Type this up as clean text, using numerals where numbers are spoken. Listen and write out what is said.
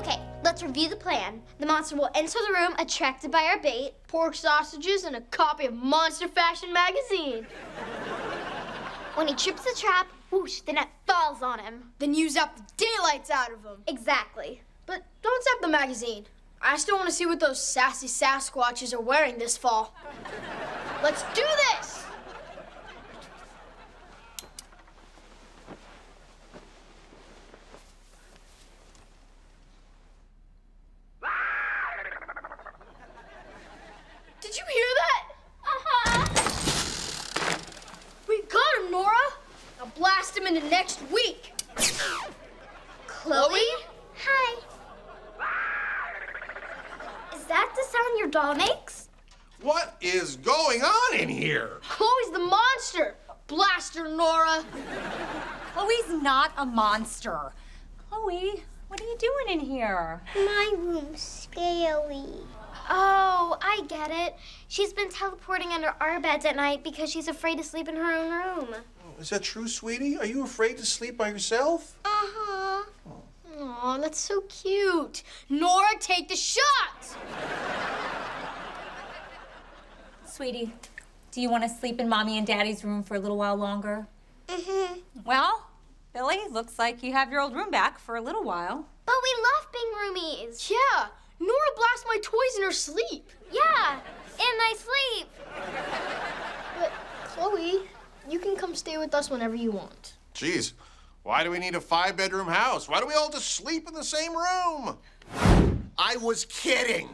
Okay, let's review the plan. The monster will enter the room attracted by our bait, pork sausages, and a copy of Monster Fashion Magazine. When he trips the trap, whoosh, the net falls on him. Then use up the daylights out of him. Exactly. But don't zap the magazine. I still want to see what those sassy Sasquatches are wearing this fall. Let's do this! Did you hear that? Uh-huh. We got him, Nora. I'll blast him into next week. Chloe? Hi. Is that the sound your doll makes? What is going on in here? Chloe's the monster. Blast her, Nora. Chloe's not a monster. Chloe, what are you doing in here? My room's scary. Oh, I get it. She's been teleporting under our beds at night because she's afraid to sleep in her own room. Oh, is that true, sweetie? Are you afraid to sleep by yourself? Uh-huh. Oh. Aw, that's so cute. Nora, take the shot! Sweetie, do you want to sleep in Mommy and Daddy's room for a little while longer? Mm-hmm. Well, Billy, looks like you have your old room back for a little while. But we love being roomies. Yeah, Nora blasts my toys in her sleep. Yeah, in my sleep. But, Chloe, you can come stay with us whenever you want. Jeez. Why do we need a 5-bedroom house? Why do we all just sleep in the same room? I was kidding.